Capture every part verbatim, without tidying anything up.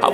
I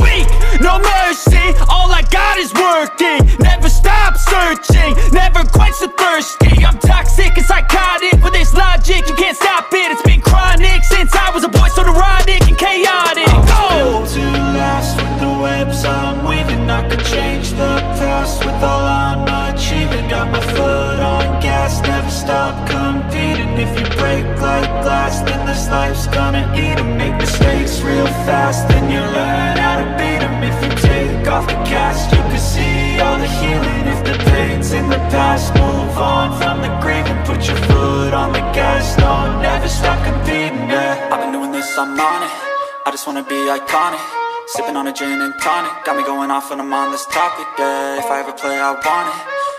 weak. No mercy, all I got is working. Never stop searching, never quench the thirsty. I'm toxic and psychotic, with this logic you can't stop it. It's been chronic since I was a boy, so neurotic and chaotic. I'm oh. still too lost with the webs I'm weaving. I could change the past with all I'm achieving. Got my foot on gas, never stop competing. If you break like glass, then this life's gonna eat 'em. Make mistakes real fast, then you learn how to beat 'em. If you take off the cast, you can see all the healing. If the pain's in the past, move on from the grave and put your foot on the gas. No, never stop competing, yeah. I've been doing this, I'm on it. I just wanna be iconic. Sipping on a gin and tonic, got me going off when I'm on this topic, yeah. If I ever play, I want it.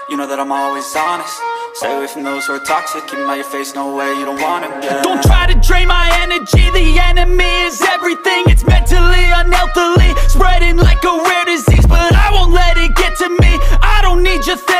You know that I'm always honest. Stay away from those who are toxic, keep them out your face, no way, you don't want them, yeah. Don't try to drain my energy, the enemy is everything. It's mentally, unhealthily, spreading like a rare disease. But I won't let it get to me, I don't need your thing.